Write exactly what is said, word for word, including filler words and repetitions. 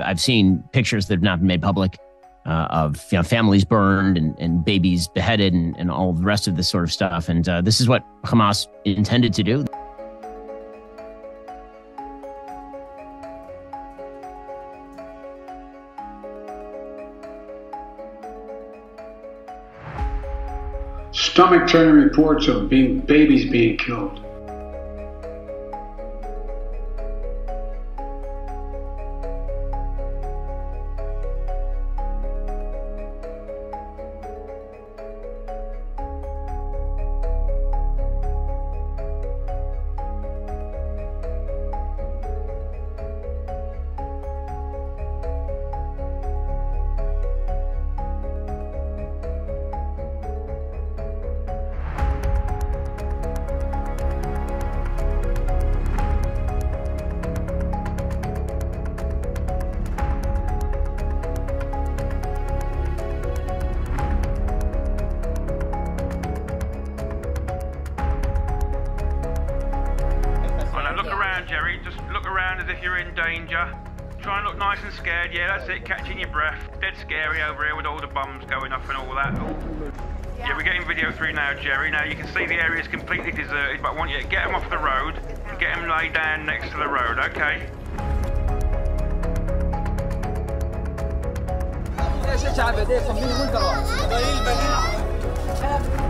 I've, I've seen pictures that have not been made public uh, of you know, families burned and, and babies beheaded and, and all the rest of this sort of stuff. And uh, this is what Hamas intended to do. Stomach-turning reports of being babies being killed. Jerry, just look around as if you're in danger. Try and look nice and scared. Yeah, that's it, catching your breath. Dead scary over here with all the bombs going off and all that. Yeah, we're getting video through now, Jerry. Now you can see the area is completely deserted, but I want you to get them off the road and get them laid down next to the road, okay?